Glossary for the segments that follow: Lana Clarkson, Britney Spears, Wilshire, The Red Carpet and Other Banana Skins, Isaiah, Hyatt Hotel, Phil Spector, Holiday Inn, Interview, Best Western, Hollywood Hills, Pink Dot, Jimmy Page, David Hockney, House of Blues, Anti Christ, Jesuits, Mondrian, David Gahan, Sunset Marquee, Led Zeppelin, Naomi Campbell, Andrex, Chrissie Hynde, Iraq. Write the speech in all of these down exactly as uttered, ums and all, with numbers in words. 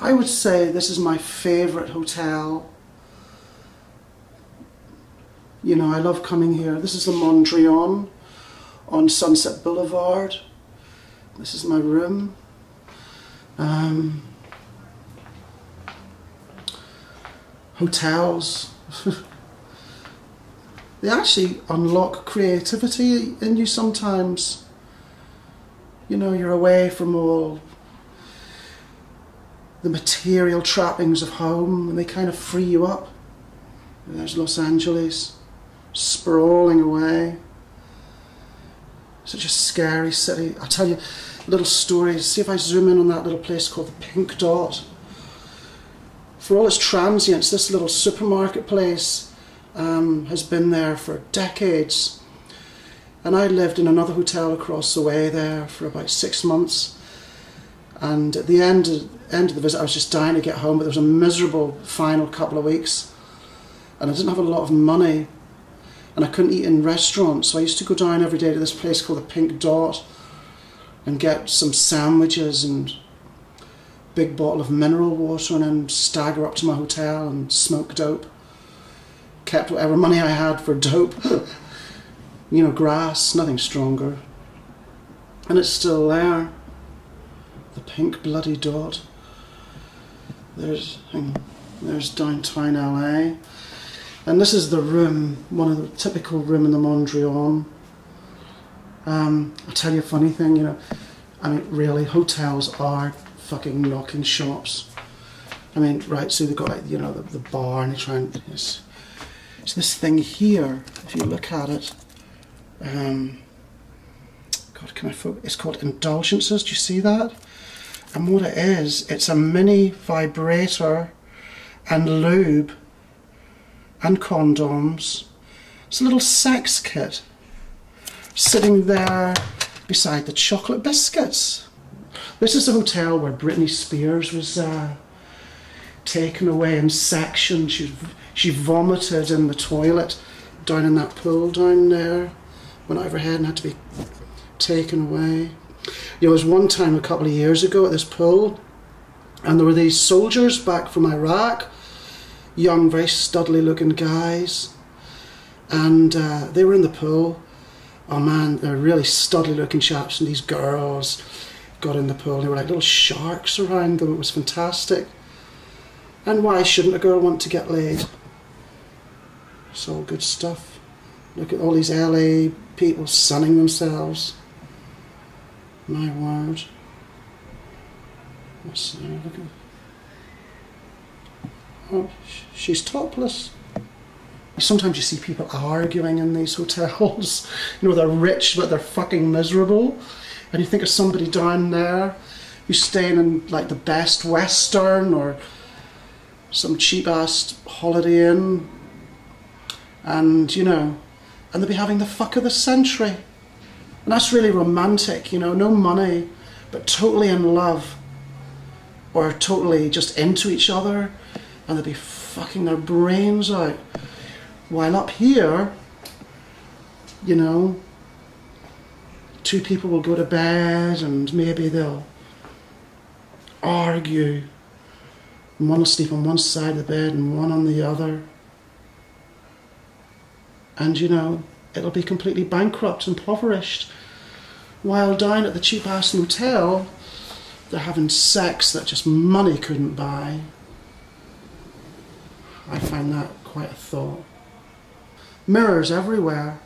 I would say this is my favourite hotel. You know, I love coming here. This is the Mondrian on Sunset Boulevard. This is my room. Um, hotels. They actually unlock creativity in you sometimes. You know, you're away from all the material trappings of home and they kind of free you up. There's Los Angeles. Sprawling away. Such a scary city. I'll tell you little stories. See if I zoom in on that little place called the Pink Dot. For all its transience, this little supermarket place um, has been there for decades. And I lived in another hotel across the way there for about six months. And at the end of, end of the visit, I was just dying to get home, but there was a miserable final couple of weeks. And I didn't have a lot of money. And I couldn't eat in restaurants, so I used to go down every day to this place called the Pink Dot and get some sandwiches and a big bottle of mineral water and then stagger up to my hotel and smoke dope. Kept whatever money I had for dope. You know, grass, nothing stronger. And it's still there. The Pink bloody Dot. There's, there's downtown L A. And this is the room, one of the typical room in the Mondrian. Um, I'll tell you a funny thing, you know, I mean, really, hotels are fucking knocking shops. I mean, right, so they've got, you know, the, the bar and they try and, it's, it's this thing here, if you look at it. Um, God, can I focus? It's called Indulgences, do you see that? And what it is, it's a mini vibrator and lube and condoms. It's a little sex kit sitting there beside the chocolate biscuits. This is the hotel where Britney Spears was uh, taken away in section. She, she vomited in the toilet down in that pool down there, went out of her head and had to be taken away. You know, there was one time a couple of years ago at this pool and there were these soldiers back from Iraq, young, very studly looking guys, and uh, they were in the pool. Oh man, they're really studly looking chaps, and these girls got in the pool and they were like little sharks around them. It was fantastic. And why shouldn't a girl want to get laid? It's all good stuff. Look at all these L A people sunning themselves. My word. What's that? Look at Oh, she's topless. Sometimes you see people arguing in these hotels. You know, they're rich but they're fucking miserable. And you think of somebody down there who's staying in like the Best Western or some cheap ass Holiday Inn. And, you know, and they'll be having the fuck of the century. And that's really romantic, you know, no money, but totally in love. Or totally just into each other. And they'd be fucking their brains out. While up here, you know, two people will go to bed and maybe they'll argue. And one will sleep on one side of the bed and one on the other. And, you know, it'll be completely bankrupt and impoverished. While down at the cheap ass motel, they're having sex that just money couldn't buy. I find that quite a thought. Mirrors everywhere.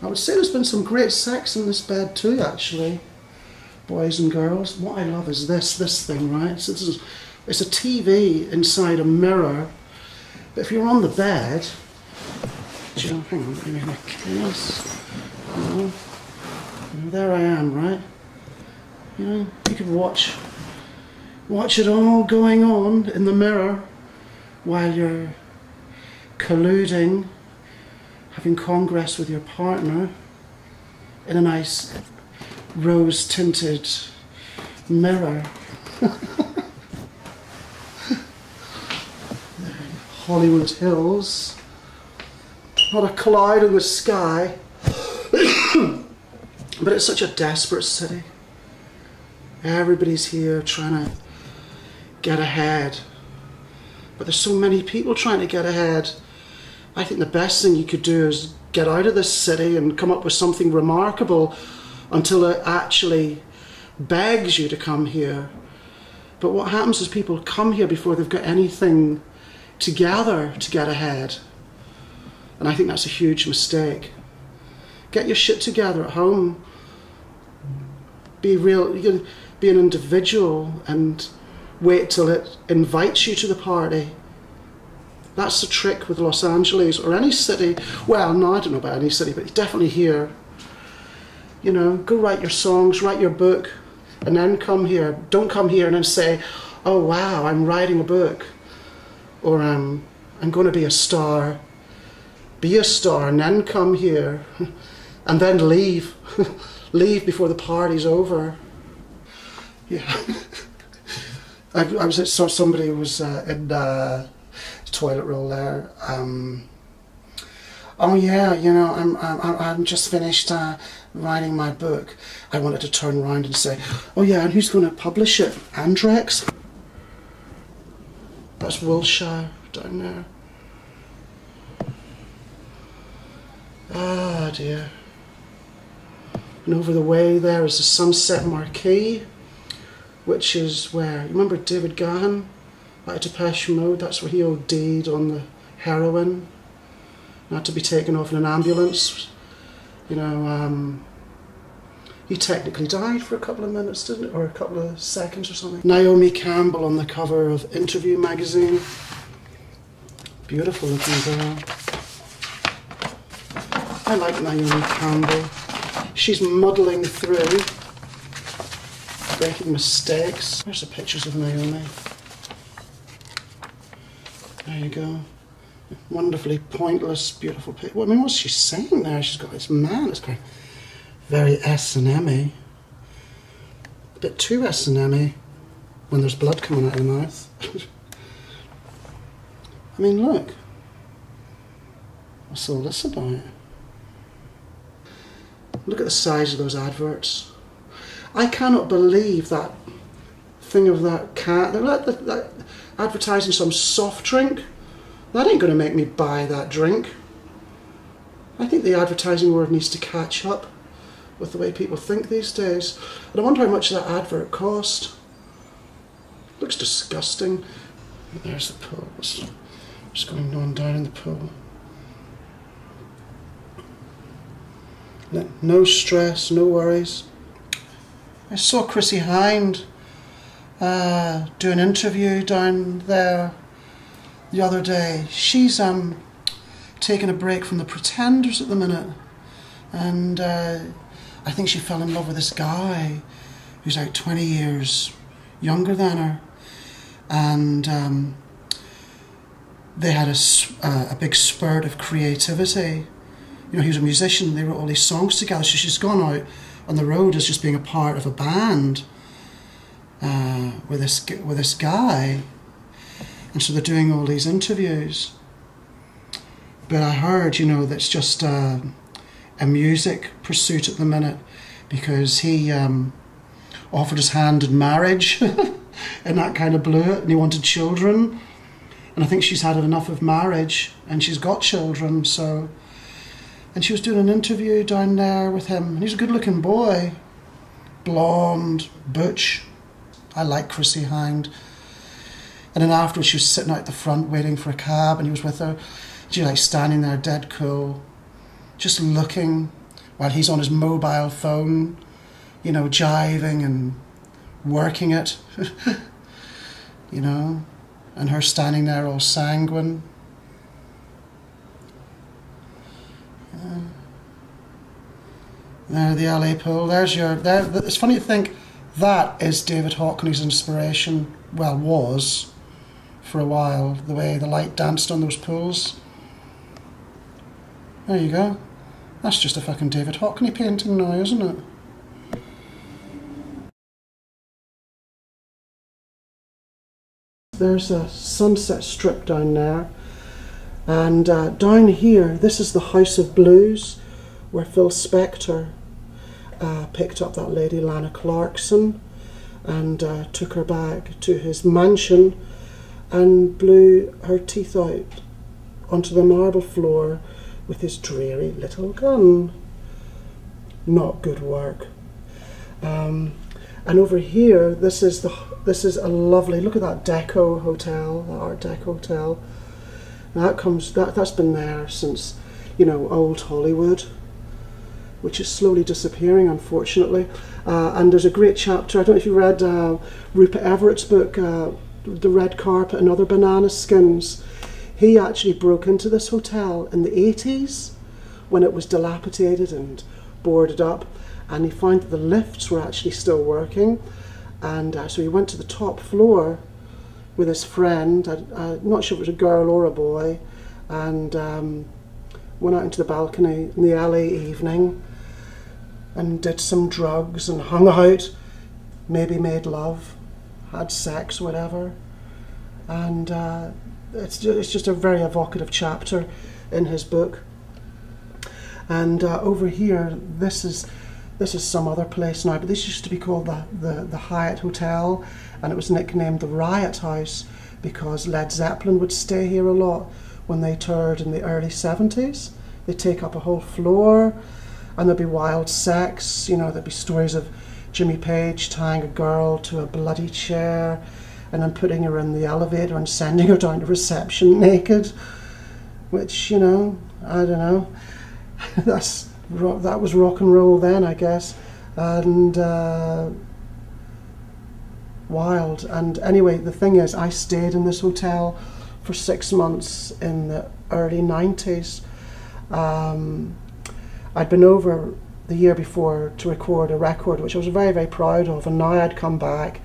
I would say there's been some great sex in this bed too, actually. Boys and girls. What I love is this, this thing, right? So this is, it's a T V inside a mirror. But if you're on the bed, do you know, hang on, let me make this. You know, there I am, right? You know, you could watch, watch it all going on in the mirror. While you're colluding, having congress with your partner in a nice rose-tinted mirror. Hollywood Hills. Not a cloud in the sky. But it's such a desperate city. Everybody's here trying to get ahead. But there's so many people trying to get ahead. I think the best thing you could do is get out of this city and come up with something remarkable until it actually begs you to come here. But what happens is people come here before they've got anything together to get ahead. And I think that's a huge mistake. Get your shit together at home. Be real, you can be an individual and wait till it invites you to the party. That's the trick with Los Angeles or any city. Well, no, I don't know about any city, but definitely here. You know, go write your songs, write your book, and then come here. Don't come here and then say, oh wow, I'm writing a book, or um, I'm going to be a star. Be a star and then come here, and then leave. Leave before the party's over. Yeah. I, I was at, so somebody was uh, in uh, the toilet roll there. Um, oh yeah, you know, I'm, I'm, I'm just finished uh, writing my book. I wanted to turn around and say, oh yeah, and who's going to publish it? Andrex? That's Wilshire down there. Ah dear. And over the way there is the Sunset Marquee, which is where, you remember David Gahan, like Depeche Mode, that's where he O D'd on the heroin. He had to be taken off in an ambulance. You know, um, he technically died for a couple of minutes, didn't it? Or a couple of seconds or something. Naomi Campbell on the cover of Interview magazine. Beautiful looking girl. I like Naomi Campbell. She's muddling through, making mistakes. There's the pictures of Naomi. There you go. Wonderfully pointless, beautiful picture. Well, I mean, what's she saying there? She's got this man. It's kind of very S and M-y. A bit too S and M-y when there's blood coming out of the mouth. I mean, look. What's all this about? Look at the size of those adverts. I cannot believe that thing of that cat. They're like, they're like advertising some soft drink. That ain't going to make me buy that drink. I think the advertising world needs to catch up with the way people think these days. And I wonder how much that advert cost. Looks disgusting. There's the pool. What's going on down in the pool? No stress, no worries. I saw Chrissie Hynde uh, do an interview down there the other day. She's um, taking a break from the Pretenders at the minute, and uh, I think she fell in love with this guy who's like twenty years younger than her, and um, they had a, uh, a big spurt of creativity. You know, he was a musician, they wrote all these songs together, so she's gone out on the road as just being a part of a band uh, with, this, with this guy. And so they're doing all these interviews. But I heard, you know, that's just uh, a music pursuit at the minute, because he um, offered his hand in marriage and that kind of blew it, and he wanted children. And I think she's had enough of marriage and she's got children, so... And she was doing an interview down there with him. And he's a good-looking boy. Blonde, butch. I like Chrissie Hynde. And then afterwards she was sitting out the front waiting for a cab, and he was with her. She was like standing there dead cool, just looking while he's on his mobile phone, you know, jiving and working it. You know? And her standing there all sanguine. There, the L A pool. There's your. There, it's funny to think that is David Hockney's inspiration. Well, was for a while, the way the light danced on those pools. There you go. That's just a fucking David Hockney painting now, isn't it? There's a Sunset Strip down there. And uh, down here, this is the House of Blues, where Phil Spector uh, picked up that lady Lana Clarkson and uh, took her back to his mansion and blew her teeth out onto the marble floor with his dreary little gun. Not good work. Um, and over here, this is the this is a lovely, look at that deco hotel, that Art Deco hotel. That comes that that's been there since, you know, old Hollywood, which is slowly disappearing, unfortunately. Uh, and there's a great chapter. I don't know if you read uh, Rupert Everett's book, uh, The Red Carpet and Other Banana Skins. He actually broke into this hotel in the eighties when it was dilapidated and boarded up, and he found that the lifts were actually still working, and uh, so he went to the top floor with his friend. I, I'm not sure if it was a girl or a boy, and um, went out into the balcony in the L A evening and did some drugs and hung out, maybe made love, had sex, whatever. And uh, it's, it's just a very evocative chapter in his book. And uh, over here, this is this is some other place now, but this used to be called the, the, the Hyatt Hotel, and it was nicknamed the Riot House because Led Zeppelin would stay here a lot when they toured in the early seventies. They'd take up a whole floor, and there'd be wild sex, you know, there'd be stories of Jimmy Page tying a girl to a bloody chair and then putting her in the elevator and sending her down to reception naked, which, you know, I don't know. That's rock, that was rock and roll then, I guess, and uh, wild. And anyway, the thing is, I stayed in this hotel for six months in the early nineties. Um, I'd been over the year before to record a record, which I was very, very proud of, and now I'd come back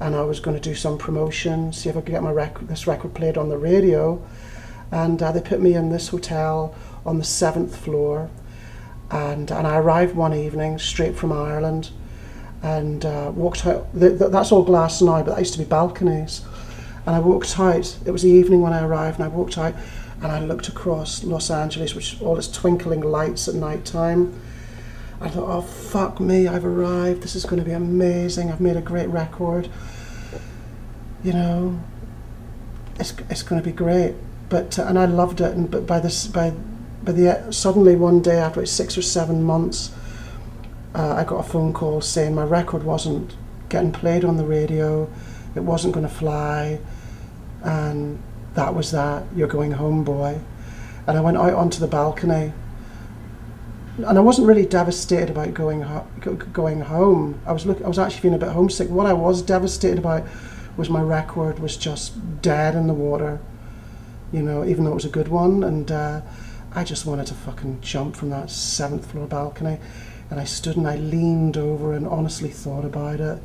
and I was going to do some promotion, see if I could get my rec this record played on the radio, and uh, they put me in this hotel on the seventh floor, and and I arrived one evening straight from Ireland, and uh, walked out. The, the, that's all glass now, but that used to be balconies. And I walked out. It was the evening when I arrived, and I walked out, and I looked across Los Angeles, which all its twinkling lights at night time. I thought, oh fuck me, I've arrived. This is going to be amazing. I've made a great record. You know, it's it's going to be great. But uh, and I loved it. And but by this by But the, suddenly one day, after like six or seven months, uh, I got a phone call saying my record wasn't getting played on the radio, it wasn't going to fly, and that was that, you're going home, boy. And I went out onto the balcony, and I wasn't really devastated about going, ho going home. I was, look I was actually feeling a bit homesick. What I was devastated about was my record was just dead in the water, you know, even though it was a good one. and. Uh, I just wanted to fucking jump from that seventh floor balcony, and I stood and I leaned over and honestly thought about it,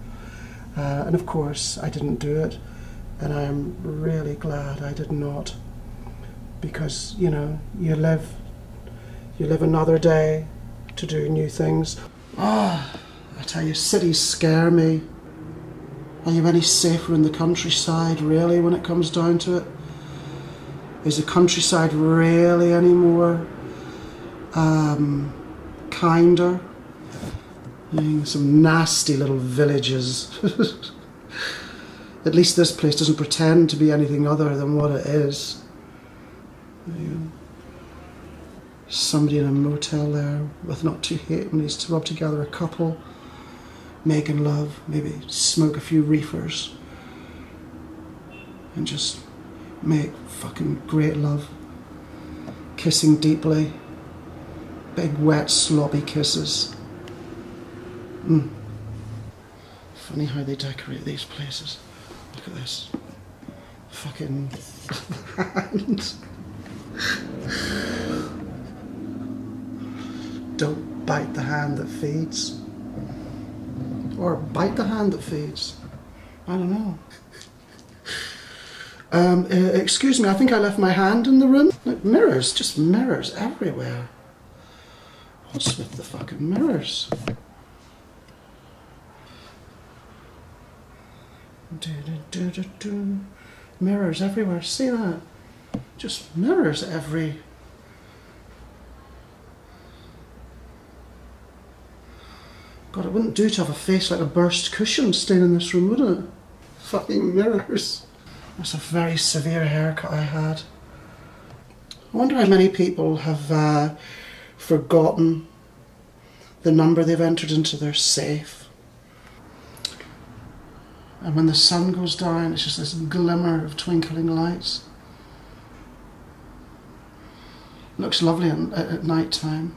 uh, and of course I didn't do it, and I am really glad I did not, because, you know, you live you live another day to do new things. Ah, oh, I tell you, cities scare me. Are you any safer in the countryside, really, when it comes down to it? Is the countryside really any more um, kinder? Some nasty little villages. At least this place doesn't pretend to be anything other than what it is. Somebody in a motel there with not two halfpennies to rub together a couple, making love, maybe smoke a few reefers, and just make fucking great love, kissing deeply, big wet sloppy kisses. Mm. Funny how they decorate these places. Look at this fucking hand. Don't bite the hand that feeds, or bite the hand that feeds. I don't know. Um, uh, excuse me, I think I left my hand in the room. Look, mirrors, just mirrors everywhere. What's with the fucking mirrors? Do, do, do, do, do. Mirrors everywhere, see that? Just mirrors every... God, it wouldn't do to have a face like a burst cushion staying in this room, would it? Fucking mirrors. That's a very severe haircut I had. I wonder how many people have uh, forgotten the number they've entered into their safe. And when the sun goes down, it's just this glimmer of twinkling lights. Looks lovely at, at night time.